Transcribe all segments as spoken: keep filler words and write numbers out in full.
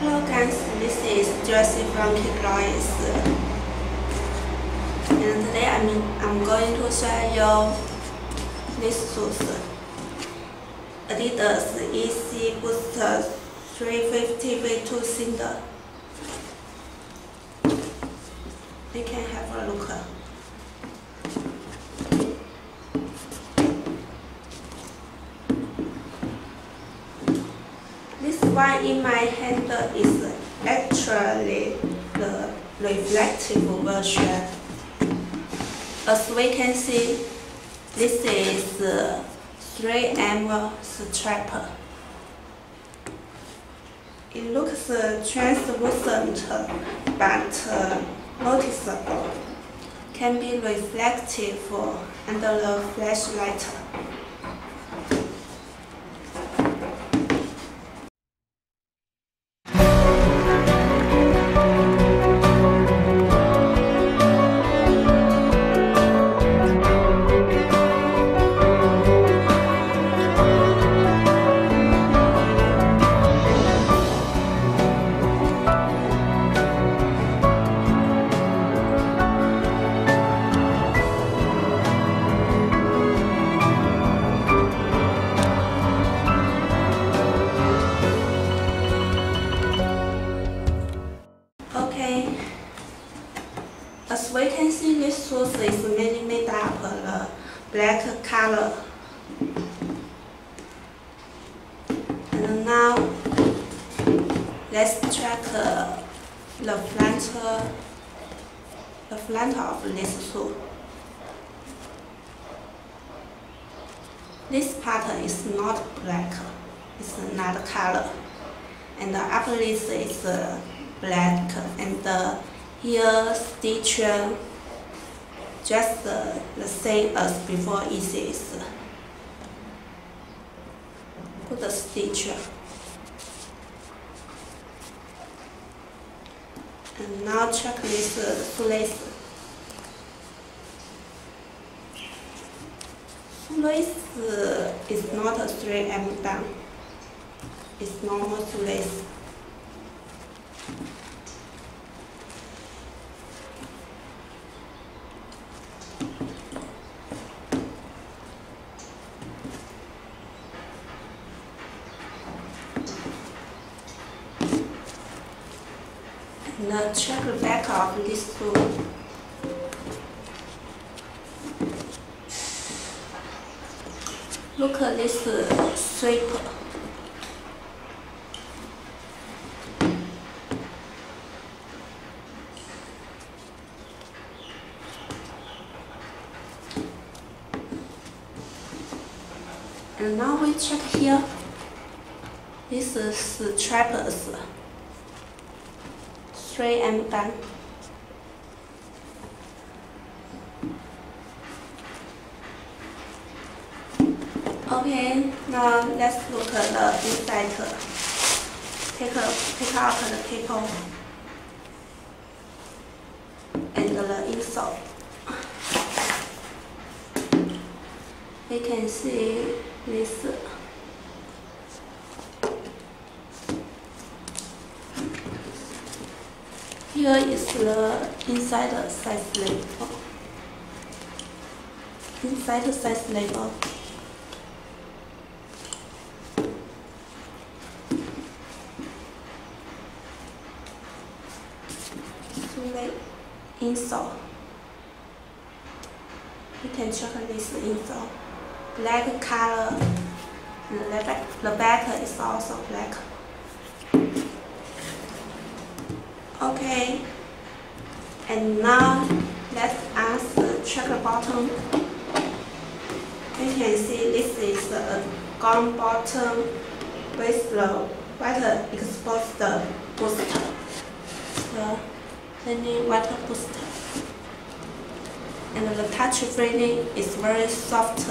Hello guys, this is Jessie from Kicklois, and today I'm, I'm going to show you these shoes, Adidas E C Booster three fifty V two Cinder. You can have a look. This one in my hand is actually the reflective version. As we can see, this is the three M strap. It looks translucent but noticeable. Can be reflective under the flashlight. As we can see, this shoes is mainly made up of the black color. And now, let's check uh, the front, uh, the front of this shoe. This part is not black; it's another color, and the upper lip is uh, black, and the here stitching just uh, the same as before. Easy is put the stitcher, and now check this uh, shoelace. Shoelace uh, is not a three M down. It's normal shoelace. Now check the back of this shoe. Look at this uh, strip. And now we check here. This is the trappers. three M band. Okay, now let's look at the inside. Take a, take out the paper and the insole. You can see this. Here is the inside size label. Inside size label. Insole. You can check this insole. Black color. The back is also black. Okay, and now let's answer check the bottom. You can see this is a gum bottom with the water exposed booster. So, any water booster. And the touch feeling is very soft.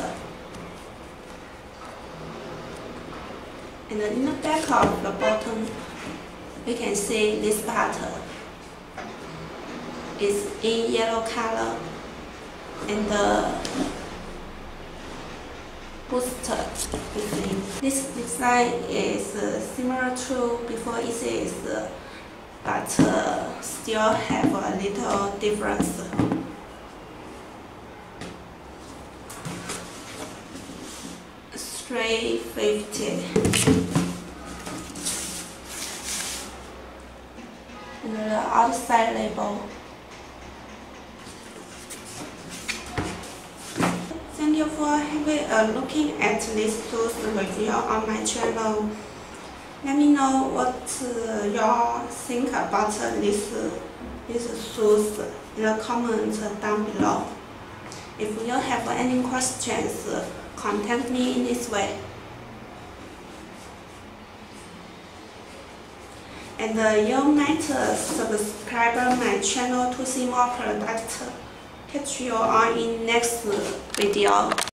And in the back of the bottom, we can see this part is in yellow color, and the Booster design. This design is uh, similar to before E C, uh, but uh, still have a little difference. three fifty. And the outside label. Thank you for having a looking at these tools review on my channel. Let me know what uh, you all think about uh, these uh, these tools in the comments down below. If you have any questions, uh, contact me in this way. And uh, you might uh, subscribe my channel to see more products. Catch you all in next video.